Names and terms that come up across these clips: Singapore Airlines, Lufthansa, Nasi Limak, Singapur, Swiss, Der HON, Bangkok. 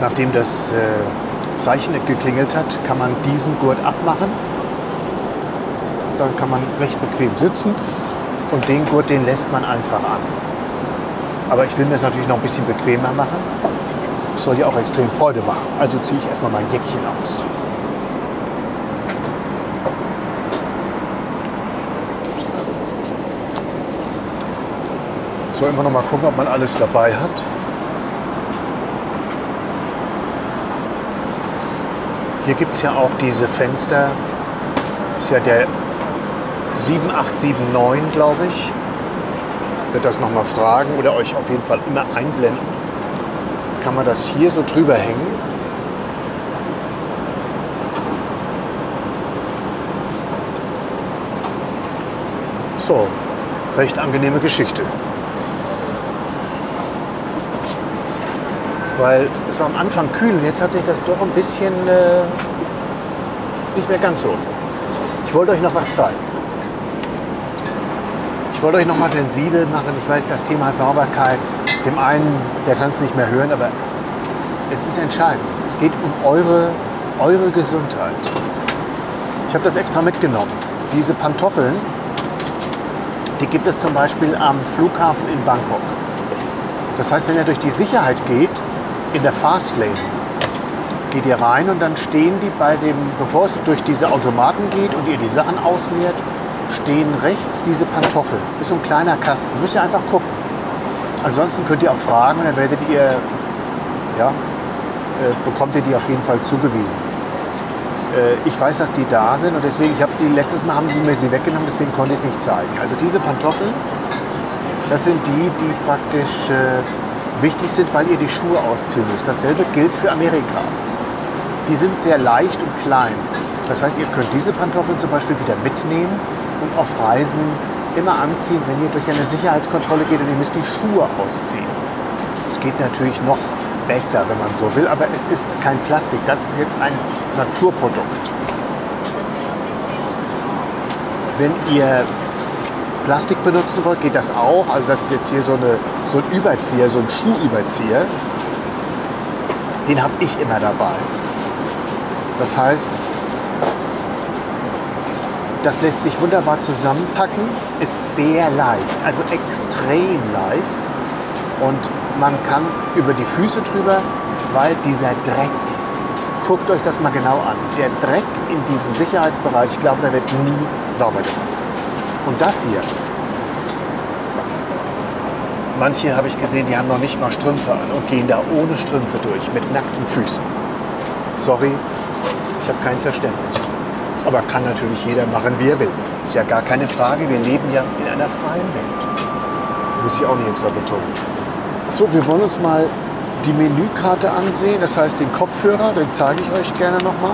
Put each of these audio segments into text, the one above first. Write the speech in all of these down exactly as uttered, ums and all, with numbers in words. Nachdem das äh, Zeichen geklingelt hat, kann man diesen Gurt abmachen. Dann kann man recht bequem sitzen und den Gurt, den lässt man einfach an. Aber ich will mir das natürlich noch ein bisschen bequemer machen. Das soll ja auch extrem Freude machen. Also ziehe ich erstmal mein Jäckchen aus. So, immer noch mal gucken, ob man alles dabei hat. Hier gibt es ja auch diese Fenster. Das ist ja der sieben acht sieben neun, glaube ich. Ich werde das nochmal fragen oder euch auf jeden Fall immer einblenden. Kann man das hier so drüber hängen? So, recht angenehme Geschichte. Weil es war am Anfang kühl und jetzt hat sich das doch ein bisschen, äh, ist nicht mehr ganz so. Ich wollte euch noch was zeigen. Ich wollte euch noch mal sensibel machen. Ich weiß, das Thema Sauberkeit, dem einen, der kann es nicht mehr hören, aber es ist entscheidend. Es geht um eure, eure Gesundheit. Ich habe das extra mitgenommen. Diese Pantoffeln, die gibt es zum Beispiel am Flughafen in Bangkok. Das heißt, wenn ihr durch die Sicherheit geht, in der Fastlane, geht ihr rein und dann stehen die bei dem, bevor es durch diese Automaten geht und ihr die Sachen ausleert, stehen rechts diese Pantoffeln. Ist so ein kleiner Kasten, müsst ihr einfach gucken. Ansonsten könnt ihr auch fragen und dann werdet ihr, ja, äh, bekommt ihr die auf jeden Fall zugewiesen. Äh, ich weiß, dass die da sind und deswegen, ich habe sie, letztes Mal haben sie mir sie weggenommen, deswegen konnte ich es nicht zeigen. Also diese Pantoffeln, das sind die, die praktisch äh, wichtig sind, weil ihr die Schuhe ausziehen müsst. Dasselbe gilt für Amerika. Die sind sehr leicht und klein. Das heißt, ihr könnt diese Pantoffeln zum Beispiel wieder mitnehmen und auf Reisen immer anziehen, wenn ihr durch eine Sicherheitskontrolle geht und ihr müsst die Schuhe ausziehen. Es geht natürlich noch besser, wenn man so will, aber es ist kein Plastik. Das ist jetzt ein Naturprodukt. Wenn ihr Plastik benutzen wollt, geht das auch. Also das ist jetzt hier so, eine, so ein Überzieher, so ein Schuhüberzieher. Den habe ich immer dabei. Das heißt, das lässt sich wunderbar zusammenpacken, ist sehr leicht, also extrem leicht. Und man kann über die Füße drüber, weil dieser Dreck, guckt euch das mal genau an, der Dreck in diesem Sicherheitsbereich, ich glaube, der wird nie sauber gemacht. Und das hier, manche habe ich gesehen, die haben noch nicht mal Strümpfe an und gehen da ohne Strümpfe durch, mit nackten Füßen. Sorry, ich habe kein Verständnis. Aber kann natürlich jeder machen, wie er will. Ist ja gar keine Frage, wir leben ja in einer freien Welt. Muss ich auch nicht extra betonen. So, wir wollen uns mal die Menükarte ansehen, das heißt den Kopfhörer, den zeige ich euch gerne nochmal.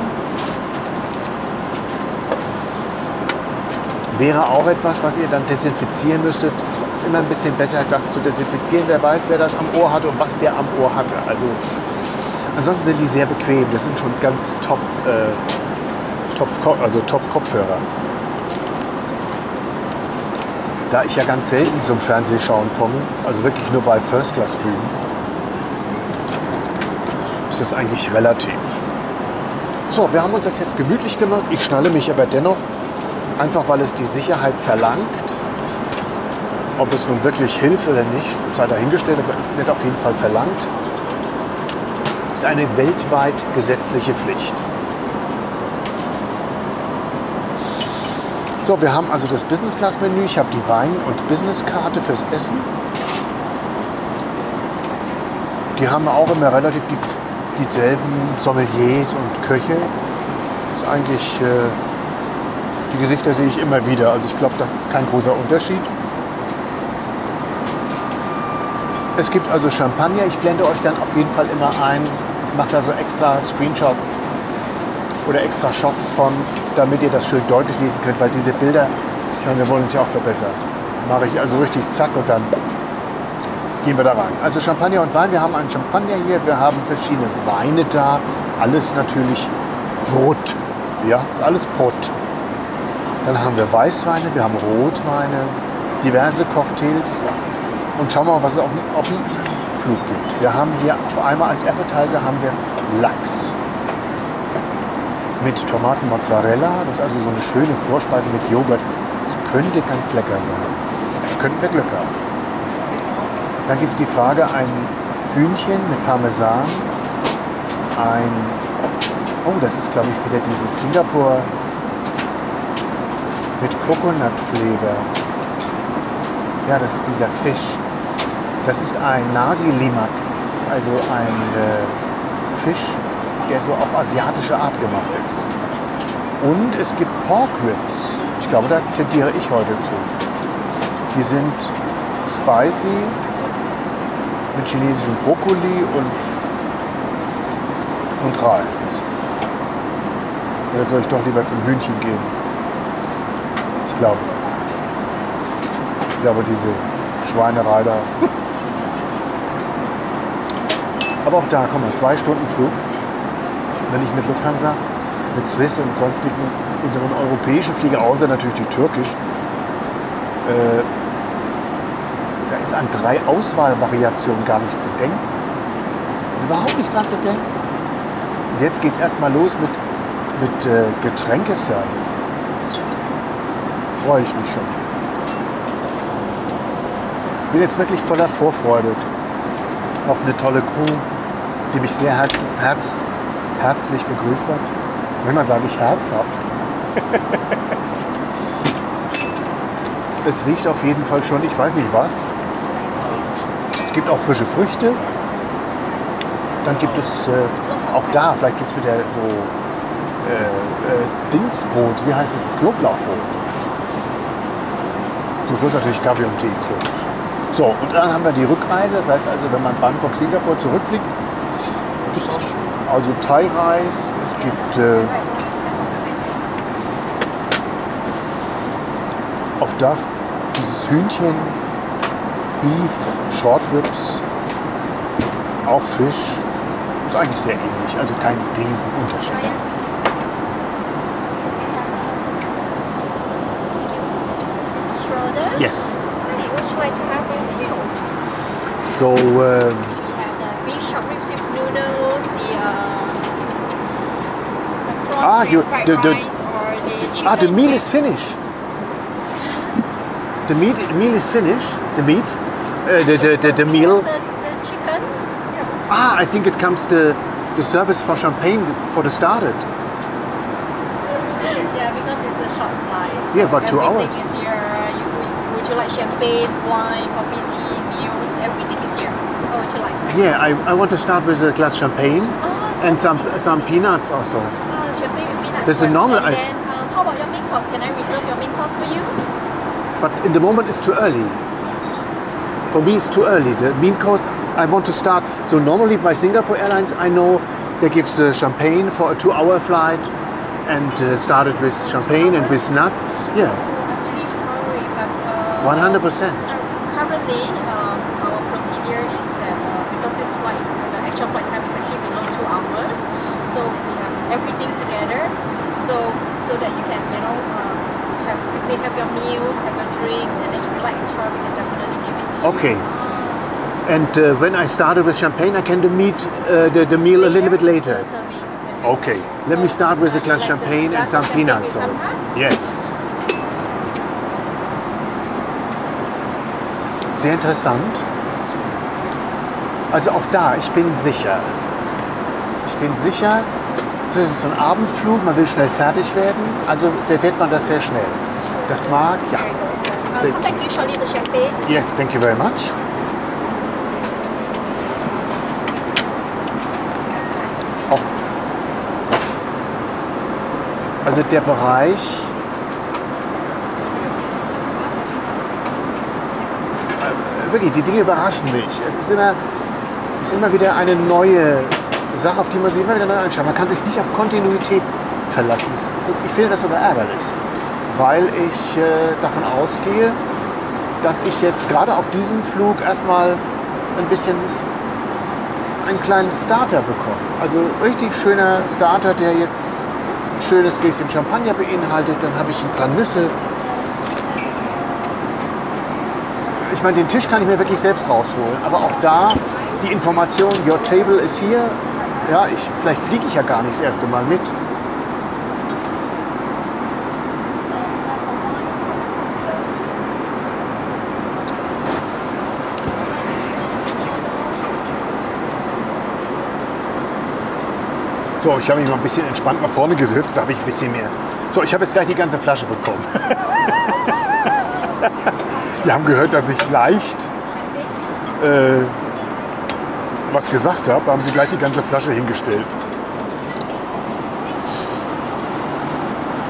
Wäre auch etwas, was ihr dann desinfizieren müsstet. Ist immer ein bisschen besser, das zu desinfizieren. Wer weiß, wer das am Ohr hatte und was der am Ohr hatte. Also, ansonsten sind die sehr bequem, das sind schon ganz top. Äh, Also Top-Kopfhörer. Da ich ja ganz selten zum Fernsehschauen komme, also wirklich nur bei First-Class-Flügen, ist das eigentlich relativ. So, wir haben uns das jetzt gemütlich gemacht. Ich schnalle mich aber dennoch, einfach weil es die Sicherheit verlangt. Ob es nun wirklich hilft oder nicht, sei dahingestellt, aber es wird auf jeden Fall verlangt. Es ist eine weltweit gesetzliche Pflicht. So, wir haben also das Business-Class-Menü, ich habe die Wein- und Business-Karte fürs Essen. Die haben auch immer relativ die, dieselben Sommeliers und Köche. Das ist eigentlich, äh, die Gesichter sehe ich immer wieder, also ich glaube, das ist kein großer Unterschied. Es gibt also Champagner, ich blende euch dann auf jeden Fall immer ein, mache da so extra Screenshots oder extra Shots von, damit ihr das schön deutlich lesen könnt, weil diese Bilder, ich meine, wir wollen uns ja auch verbessern. Mache ich also richtig zack und dann gehen wir da rein. Also Champagner und Wein, wir haben einen Champagner hier, wir haben verschiedene Weine da, alles natürlich Brot, ja, ist alles Brot. Dann haben wir Weißweine, wir haben Rotweine, diverse Cocktails und schauen wir mal, was es auf dem, auf dem Flug geht. Wir haben hier auf einmal als Appetizer haben wir Lachs mit Tomaten-Mozzarella. Das ist also so eine schöne Vorspeise mit Joghurt. Das könnte ganz lecker sein. Das könnten wir Glück haben. Dann gibt es die Frage, ein Hühnchen mit Parmesan, ein, oh, das ist glaube ich wieder dieses Singapur mit Coconut-Flavor. Ja, das ist dieser Fisch. Das ist ein Nasi Limak, also ein äh, Fisch, der so auf asiatische Art gemacht ist. Und es gibt Pork Ribs. Ich glaube, da tendiere ich heute zu. Die sind spicy mit chinesischem Brokkoli und, und Reis. Oder soll ich doch lieber zum Hühnchen gehen? Ich glaube. Ich glaube, diese Schweinerei da. Aber auch da, komm mal, zwei Stunden Flug. Wenn ich mit Lufthansa, mit Swiss und sonstigen unseren europäischen Flieger, außer natürlich die türkisch, äh, da ist an drei Auswahlvariationen gar nicht zu denken. Ist überhaupt nicht dran zu denken. Und jetzt geht es erstmal los mit, mit äh, Getränkeservice. Freue ich mich schon. Bin jetzt wirklich voller Vorfreude auf eine tolle Crew, die mich sehr herz, herz, herzlich begrüßt hat. Manchmal sage ich herzhaft. Es riecht auf jeden Fall schon, ich weiß nicht was. Es gibt auch frische Früchte. Dann gibt es äh, auch da, vielleicht gibt es wieder so äh, äh, Dingsbrot, wie heißt es? Knoblauchbrot. Zum Schluss natürlich Kaffee und Tee, ist logisch. So, und dann haben wir die Rückreise. Das heißt also, wenn man Bangkok, Singapur zurückfliegt, gibt es also Thai-Reis, es gibt äh, auch da dieses Hühnchen, Beef, Short Ribs, auch Fisch. Ist eigentlich sehr ähnlich, also kein Riesenunterschied. Yes. So, uh, ah, you, the, the, ah, the meal is finished. The meat, meal is finished. The meat, uh, the, the, the, the meal. Chicken. Ah, I think it comes the the service for champagne for the started. Yeah, because it's a short flight. So yeah, about two hours. Is here. You, would you like champagne, wine, coffee, tea, meals? Everything is here. What would you like? Yeah, I, I want to start with a glass champagne oh, and some some peanuts also. Oh, champagne with peanuts. There's first. A normal. And then, um, how about your main course? Can I reserve your main course for you? But in the moment it's too early. For me it's too early. The main course I want to start. So normally by Singapore Airlines I know they give uh, champagne for a two-hour flight and uh, started with champagne and with nuts. Yeah. I'm really sorry, but uh, one hundred percent. Currently um, our procedure is that uh, because this flight is the actual flight time is actually below two hours, so we have everything together, so so that you can you know. Uh, Have, quickly have your meals, have your drinks, and then if you like extra, we can definitely give it to you. Okay. And uh, when I started with champagne, I can meet uh, the, the meal later, a little bit later. Certainly. Okay. So let me start with a glass like champagne glass and some champagne peanuts. Some yes. Sehr interessant. Also auch da, ich bin sicher. Ich bin sicher. Das ist so ein Abendflug, man will schnell fertig werden, also serviert man das sehr schnell. Das mag, ja. I'll come back to you shortly, the champagne. Yes, thank you very much. Oh. Also der Bereich, wirklich, die Dinge überraschen mich. Es ist immer, es ist immer wieder eine neue Sache, auf die man sich immer wieder neu anschaut. Man kann sich nicht auf Kontinuität verlassen. Ich finde das sogar ärgerlich, weil ich äh, davon ausgehe, dass ich jetzt gerade auf diesem Flug erstmal ein bisschen einen kleinen Starter bekomme. Also richtig schöner Starter, der jetzt ein schönes Gläschen Champagner beinhaltet. Dann habe ich ein paar Nüsse. Ich meine, den Tisch kann ich mir wirklich selbst rausholen, aber auch da die Information, your table is here. Ja, ich, vielleicht fliege ich ja gar nicht das erste Mal mit. So, ich habe mich mal ein bisschen entspannt nach vorne gesetzt, da habe ich ein bisschen mehr. So, ich habe jetzt gleich die ganze Flasche bekommen. Die haben gehört, dass ich leicht äh, was gesagt habe, haben sie gleich die ganze Flasche hingestellt.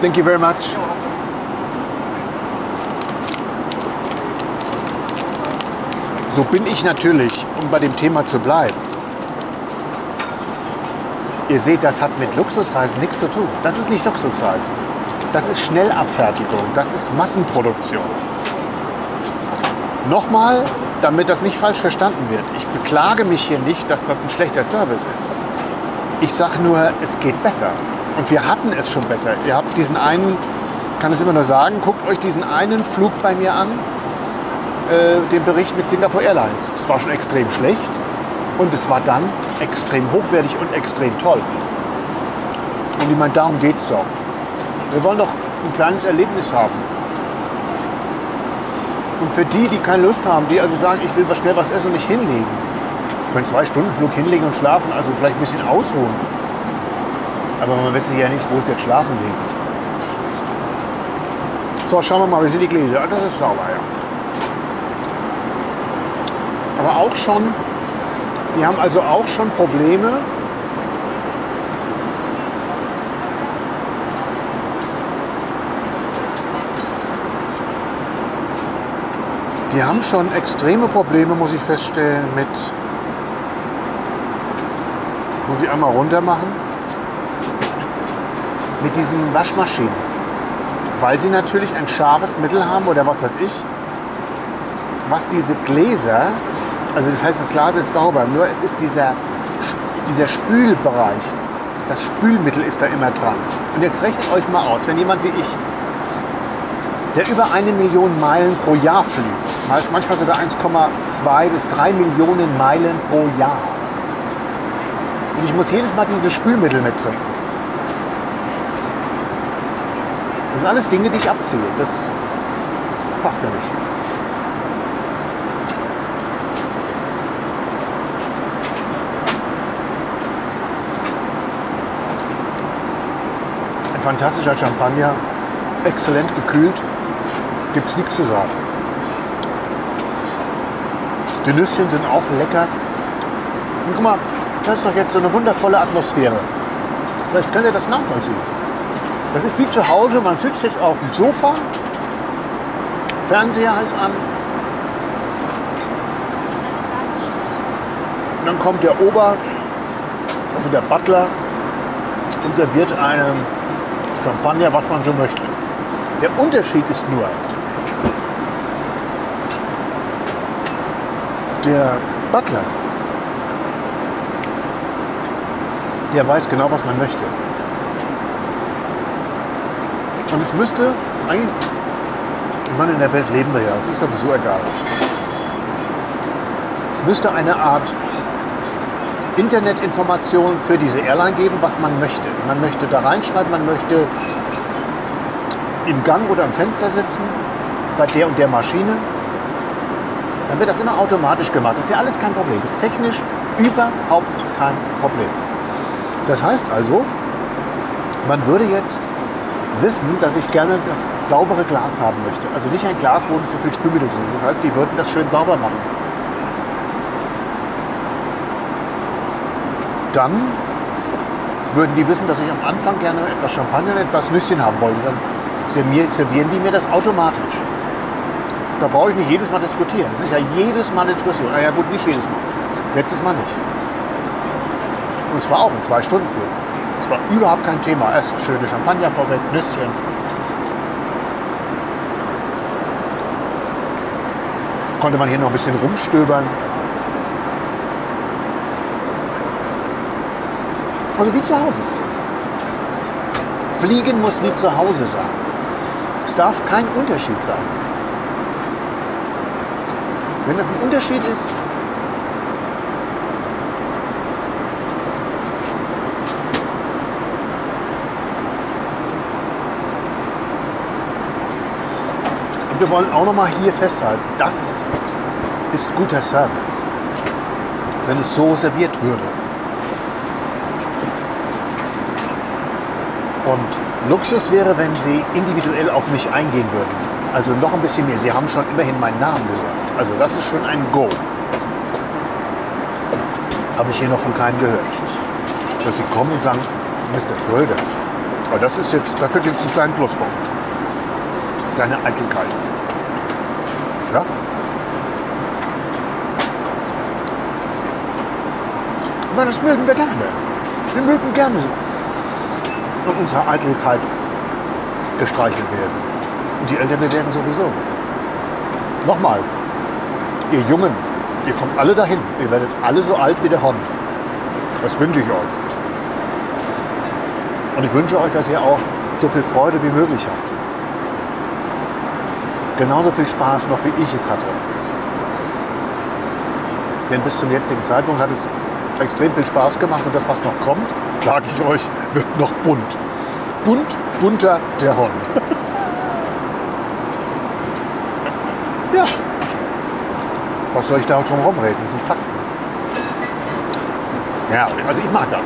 Thank you very much. So bin ich natürlich, um bei dem Thema zu bleiben. Ihr seht, das hat mit Luxusreisen nichts zu tun. Das ist nicht Luxusreisen. Das ist Schnellabfertigung. Das ist Massenproduktion. Nochmal, damit das nicht falsch verstanden wird. Ich beklage mich hier nicht, dass das ein schlechter Service ist. Ich sage nur, es geht besser. Und wir hatten es schon besser. Ihr habt diesen einen, kann es immer nur sagen, guckt euch diesen einen Flug bei mir an, äh, den Bericht mit Singapore Airlines. Es war schon extrem schlecht. Und es war dann extrem hochwertig und extrem toll. Und ich meine, darum geht es doch. Wir wollen doch ein kleines Erlebnis haben. Und für die, die keine Lust haben, die also sagen, ich will was schnell was essen und nicht hinlegen. Ich kann zwei Stunden Flug hinlegen und schlafen, also vielleicht ein bisschen ausruhen. Aber man wird sich ja nicht, wo es jetzt schlafen liegt. So, schauen wir mal, wie sind die Gläser? Das ist sauber, ja. Aber auch schon... Die haben also auch schon Probleme, die haben schon extreme Probleme, muss ich feststellen, mit, muss ich einmal runter machen, mit diesen Waschmaschinen, weil sie natürlich ein scharfes Mittel haben oder was weiß ich, was diese Gläser. Also das heißt, das Glas ist sauber, nur es ist dieser, dieser Spülbereich, das Spülmittel ist da immer dran. Und jetzt rechnet euch mal aus, wenn jemand wie ich, der über eine Million Meilen pro Jahr fliegt, heißt manchmal sogar eins Komma zwei bis drei Millionen Meilen pro Jahr. Und ich muss jedes Mal dieses Spülmittel mittrinken. Das sind alles Dinge, die ich abziehe. Das, das passt mir nicht. Fantastischer Champagner, exzellent gekühlt, gibt es nichts zu sagen. Die Nüsschen sind auch lecker. Und guck mal, das ist doch jetzt so eine wundervolle Atmosphäre. Vielleicht könnt ihr das nachvollziehen. Das ist wie zu Hause, man sitzt jetzt auf dem Sofa, Fernseher ist an. Und dann kommt der Ober, also der Butler, und serviert einem Champagner, was man so möchte. Der Unterschied ist nur, der Butler, der weiß genau, was man möchte. Und es müsste eigentlich, ich meine, in der Welt leben wir ja, es ist sowieso egal. Es müsste eine Art Internetinformationen für diese Airline geben, was man möchte. Man möchte da reinschreiben, man möchte im Gang oder am Fenster sitzen, bei der und der Maschine. Dann wird das immer automatisch gemacht. Das ist ja alles kein Problem. Das ist technisch überhaupt kein Problem. Das heißt also, man würde jetzt wissen, dass ich gerne das saubere Glas haben möchte. Also nicht ein Glas, wo nicht so viel Spülmittel drin ist. Das heißt, die würden das schön sauber machen. Dann würden die wissen, dass ich am Anfang gerne etwas Champagner und etwas Nüsschen haben wollte. Dann servieren die mir das automatisch. Da brauche ich nicht jedes Mal diskutieren. Das ist ja jedes Mal Diskussion. Na ja gut, nicht jedes Mal. Letztes Mal nicht. Und es war auch ein Zwei-Stunden-Flug. Es war überhaupt kein Thema. Erst schöne Champagner vorweg, Nüsschen. Konnte man hier noch ein bisschen rumstöbern. Also wie zu Hause. Fliegen muss wie zu Hause sein. Es darf kein Unterschied sein. Wenn das ein Unterschied ist, Und wir wollen auch nochmal hier festhalten, das ist guter Service, wenn es so serviert würde. Und Luxus wäre, wenn Sie individuell auf mich eingehen würden. Also noch ein bisschen mehr. Sie haben schon immerhin meinen Namen gesagt. Also das ist schon ein Go. Habe ich hier noch von keinem gehört. Dass Sie kommen und sagen, Mister Schröder. Aber das ist jetzt, dafür gibt es einen kleinen Pluspunkt. Kleine Eitelkeit. Ja? Aber das mögen wir gerne. Wir mögen gerne so. Und unsere Eitelkeit gestreichelt werden. Und die Eltern werden sowieso. Nochmal, ihr Jungen, ihr kommt alle dahin. Ihr werdet alle so alt wie der Hon. Das wünsche ich euch. Und ich wünsche euch, dass ihr auch so viel Freude wie möglich habt. Genauso viel Spaß noch, wie ich es hatte. Denn bis zum jetzigen Zeitpunkt hat es extrem viel Spaß gemacht. Und das, was noch kommt, sage ich euch, wird noch bunt. Bunt, bunter der Hon. Ja. Was soll ich da drum rumreden? Das sind Fakten. Ja, also ich mag das.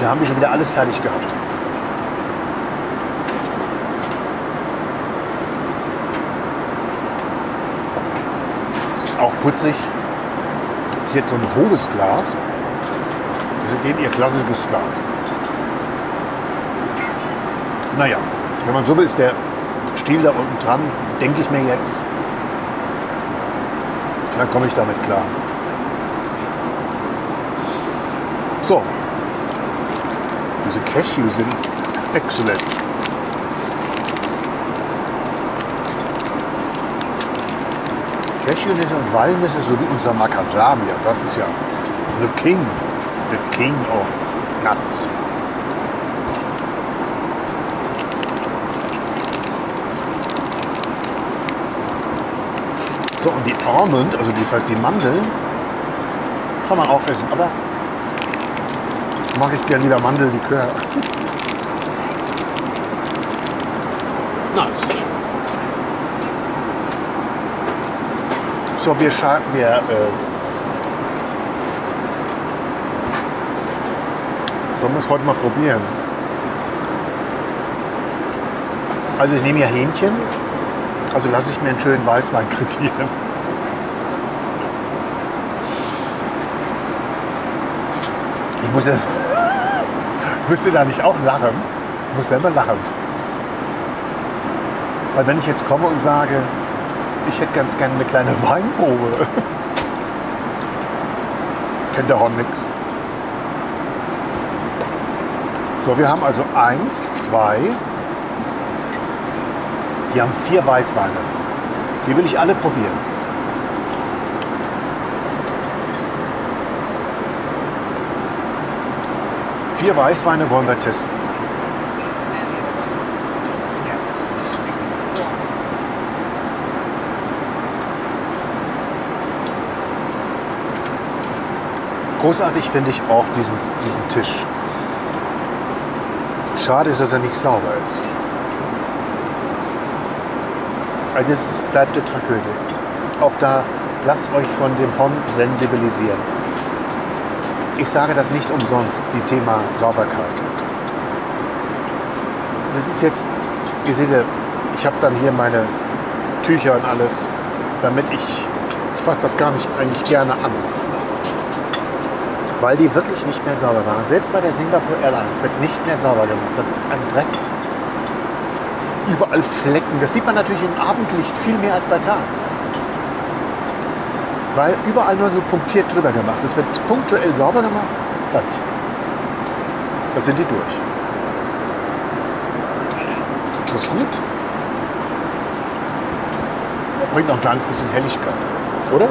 Da haben wir schon wieder alles fertig gehabt. Auch putzig. Das ist jetzt so ein hohes Glas. Das ist eben ihr klassisches Glas. Naja, wenn man so will, ist der Stiel da unten dran, denke ich mir jetzt. Dann komme ich damit klar. So. Diese Cashews sind exzellent. Cashewnüsse und Walnüsse, so wie unser Macadamia, das ist ja the king, the king of nuts. So, und die Almond, also das heißt die Mandeln, kann man auch essen, aber mache ich gerne wieder Mandellikör. Nice. So, wir schauen, wir äh sollen wir es heute mal probieren. Also ich nehme ja Hähnchen, also lasse ich mir einen schönen Weißwein kredenzen. Ich muss ja müsst ihr da nicht auch lachen? Ich muss selber lachen. Weil wenn ich jetzt komme und sage, ich hätte ganz gerne eine kleine Weinprobe, kennt der Hon nix. So, wir haben also eins, zwei. Die haben vier Weißweine. Die will ich alle probieren. Vier Weißweine wollen wir testen. Großartig finde ich auch diesen, diesen Tisch. Schade ist, dass er nicht sauber ist. Also das bleibt eine Tragödie. Auch da lasst euch von dem Hon sensibilisieren. Ich sage das nicht umsonst, die Thema Sauberkeit. Das ist jetzt, ihr seht ja, ich habe dann hier meine Tücher und alles, damit ich, ich fasse das gar nicht eigentlich gerne an. Weil die wirklich nicht mehr sauber waren. Selbst bei der Singapore Airlines wird nicht mehr sauber gemacht. Das ist ein Dreck. Überall Flecken. Das sieht man natürlich im Abendlicht viel mehr als bei Tag. Weil überall nur so punktiert drüber gemacht. Es wird punktuell sauber gemacht. Fertig. Das sind die durch. Ist das gut? Bringt noch ein kleines bisschen Helligkeit, oder?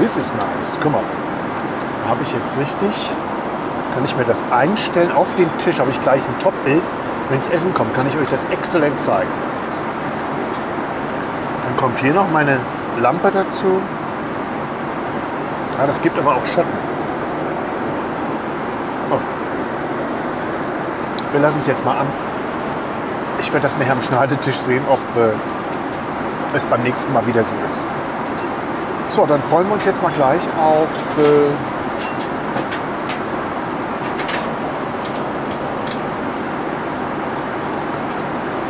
This is nice. Guck mal. Habe ich jetzt richtig? Kann ich mir das einstellen? Auf den Tisch habe ich gleich ein Top-Bild. Wenn es Essen kommt, kann ich euch das exzellent zeigen. Dann kommt hier noch meine Lampe dazu. Ah, das gibt aber auch Schatten. Oh. Wir lassen es jetzt mal an. Ich werde das nachher am Schneidetisch sehen, ob äh, es beim nächsten Mal wieder so ist. So, dann freuen wir uns jetzt mal gleich auf äh,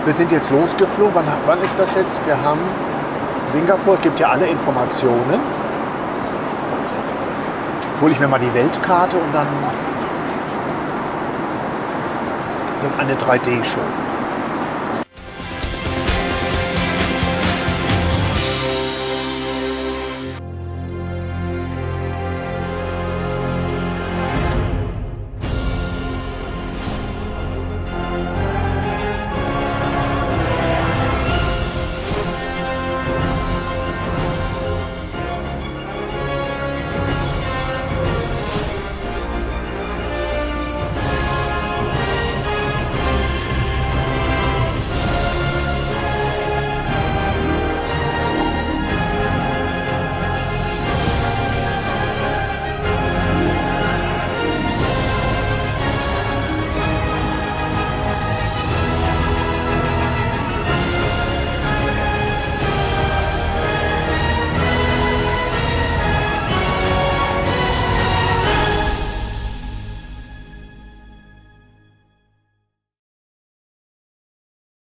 wir sind jetzt losgeflogen. Wann, wann ist das jetzt? Wir haben Singapur, gibt ja alle Informationen. Hole ich mir mal die Weltkarte und dann ist das eine drei D-Show.